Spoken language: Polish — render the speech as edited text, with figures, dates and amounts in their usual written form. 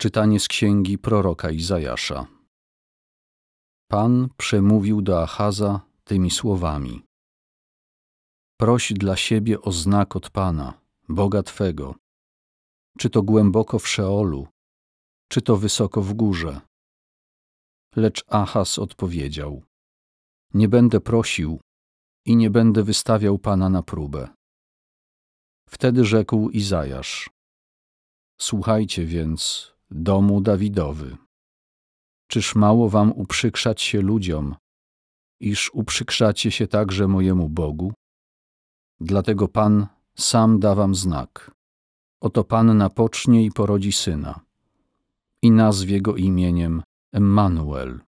Czytanie z księgi proroka Izajasza. Pan przemówił do Achaza tymi słowami. Proś dla siebie o znak od Pana, Boga Twego. Czy to głęboko w Szeolu, czy to wysoko w górze. Lecz Achaz odpowiedział. Nie będę prosił i nie będę wystawiał Pana na próbę. Wtedy rzekł Izajasz. Słuchajcie więc, domu Dawidowy. Czyż mało wam uprzykrzać się ludziom, iż uprzykrzacie się także mojemu Bogu? Dlatego Pan sam da wam znak. Oto Panna pocznie i porodzi syna i nazwie go imieniem Emmanuel.